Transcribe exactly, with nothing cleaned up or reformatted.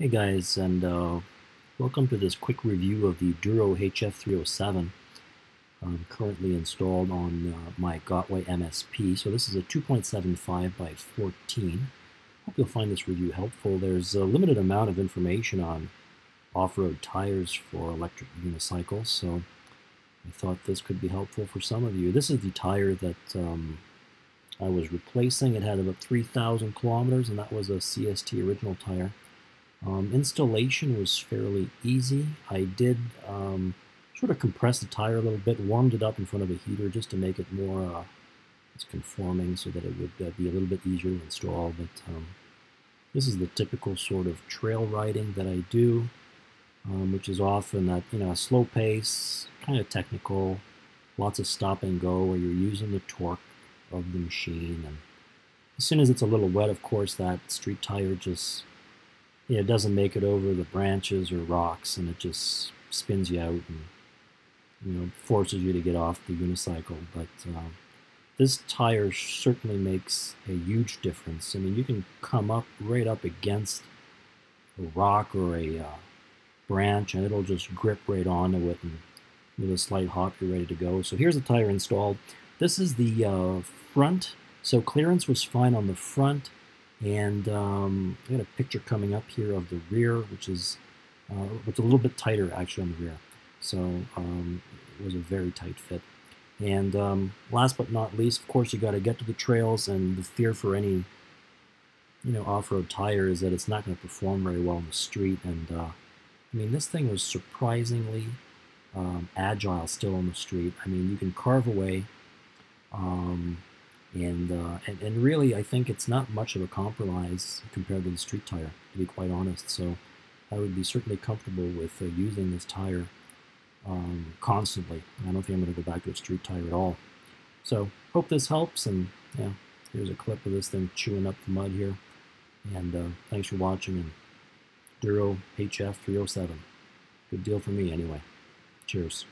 Hey guys, and uh, welcome to this quick review of the Duro H F three oh seven um, currently installed on uh, my Gotway M S P. So this is a two point seven five by fourteen. Hope you'll find this review helpful. There's a limited amount of information on off-road tires for electric unicycles, so I thought this could be helpful for some of you. This is the tire that um, I was replacing. It had about three thousand kilometers, and that was a C S T original tire. Um, installation was fairly easy. I did um, sort of compress the tire a little bit, warmed it up in front of a heater just to make it more uh, it's conforming so that it would uh, be a little bit easier to install. But um, this is the typical sort of trail riding that I do, um, which is often at you know a slow pace, kind of technical, lots of stop and go where you're using the torque of the machine. And as soon as it's a little wet, of course, that street tire just Yeah, it doesn't make it over the branches or rocks, and it just spins you out and you know forces you to get off the unicycle. But uh, this tire certainly makes a huge difference. I mean, you can come up right up against a rock or a uh, branch, and it'll just grip right onto it, and with a slight hop, you're ready to go. So here's the tire installed. This is the uh, front, so clearance was fine on the front. And um, I got a picture coming up here of the rear, which is uh, it's a little bit tighter actually on the rear. So um, it was a very tight fit. And um, last but not least, of course, you got to get to the trails. And the fear for any you know off-road tire is that it's not going to perform very well on the street. And uh, I mean, this thing was surprisingly um, agile still on the street. I mean, you can carve away. Um, And, uh, and and really, I think it's not much of a compromise compared to the street tire, to be quite honest. So I would be certainly comfortable with uh, using this tire um, constantly. I don't think I'm going to go back to a street tire at all. So hope this helps. And yeah, here's a clip of this thing chewing up the mud here. And uh, thanks for watching. And Duro H F three oh seven, good deal for me anyway. Cheers.